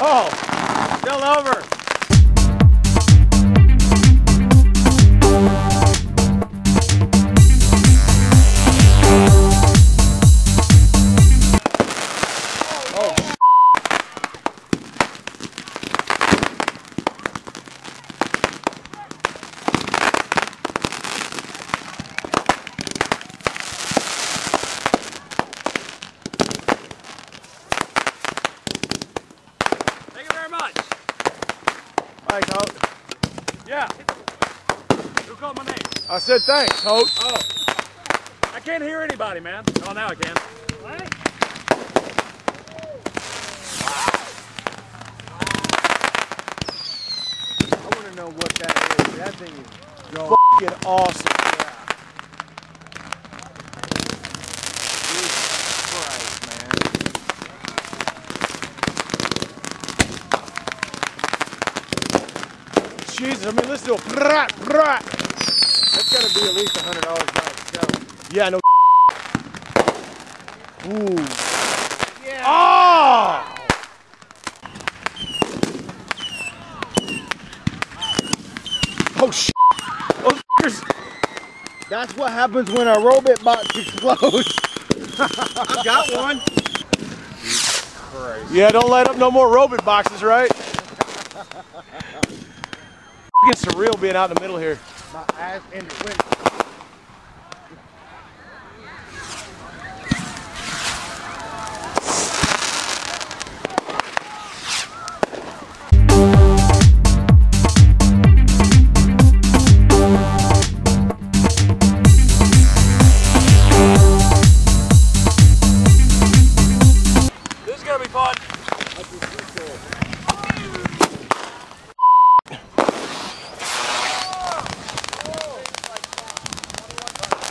Oh, still over. All right, Coach. Yeah. Who called my name? I said thanks, Coach. Oh. I can't hear anybody, man. Oh, now I can. What? I want to know what that is. That thing is f***ing awesome. Yeah. Jesus, I mean, let's do a brat, brat. That's gotta be at least $100 back. Yeah, no. Ooh. Yeah. Oh! Oh, shit. Those fuckers. That's what happens when our robot box explodes. I got one. Yeah, don't light up no more robot boxes, right? It's surreal being out in the middle here. My ass in the wind. This is gonna be fun.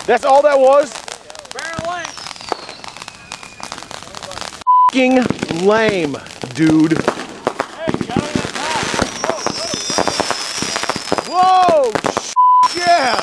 That's all that was? Barrel length. F***ing lame, dude. Hey, you got it in the back. Whoa, yeah.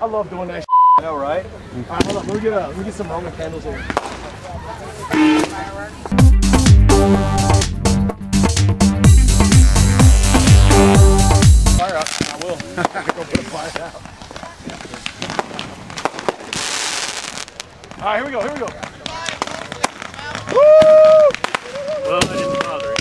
I love doing that. I know, right? Mm-hmm. All right, hold on. Let me get some Roman candles over here. Fire up. I will. Go put a fire out. All right, here we go. Here we go. Woo! Well, that didn't bother it.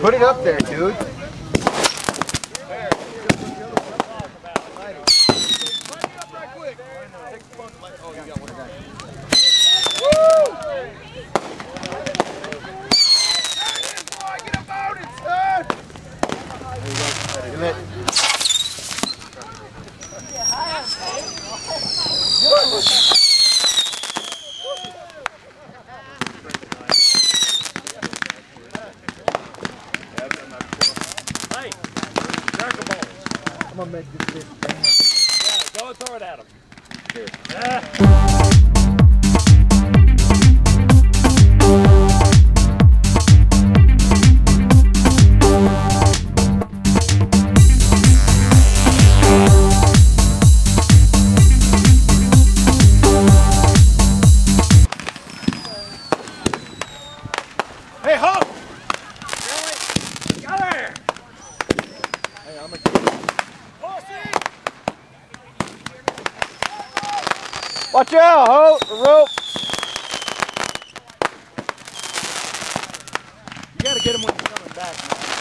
Put it up there, dude. Woo! Get about it, sir! in it. Hey, crack the ball. I'm gonna make this bitch. Yeah, go and throw it at him. Here. Yeah. Watch out, Hope, the rope. You gotta get him when he's coming back, man.